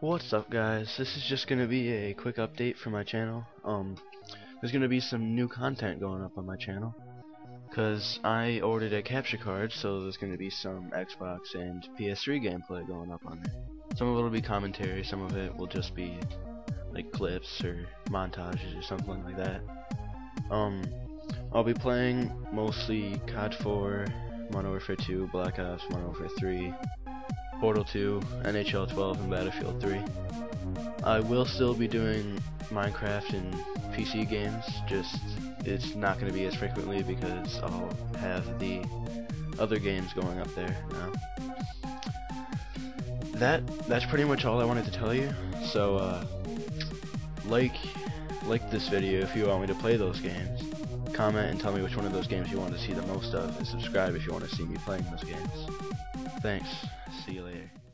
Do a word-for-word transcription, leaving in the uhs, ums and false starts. What's up, guys? This is just gonna be a quick update for my channel. Um, there's gonna be some new content going up on my channel, cause I ordered a capture card, so there's gonna be some Xbox and P S three gameplay going up on there. Some of it'll be commentary, some of it will just be like clips or montages or something like that. Um, I'll be playing mostly C O D four, Modern Warfare two, Black Ops, Modern Warfare three. Portal two, N H L twelve, and Battlefield three. I will still be doing Minecraft and P C games, just it's not going to be as frequently because I'll have the other games going up there now. That, that's pretty much all I wanted to tell you, so uh, like, like this video if you want me to play those games, comment and tell me which one of those games you want to see the most of, and subscribe if you want to see me playing those games. Thanks. See you later.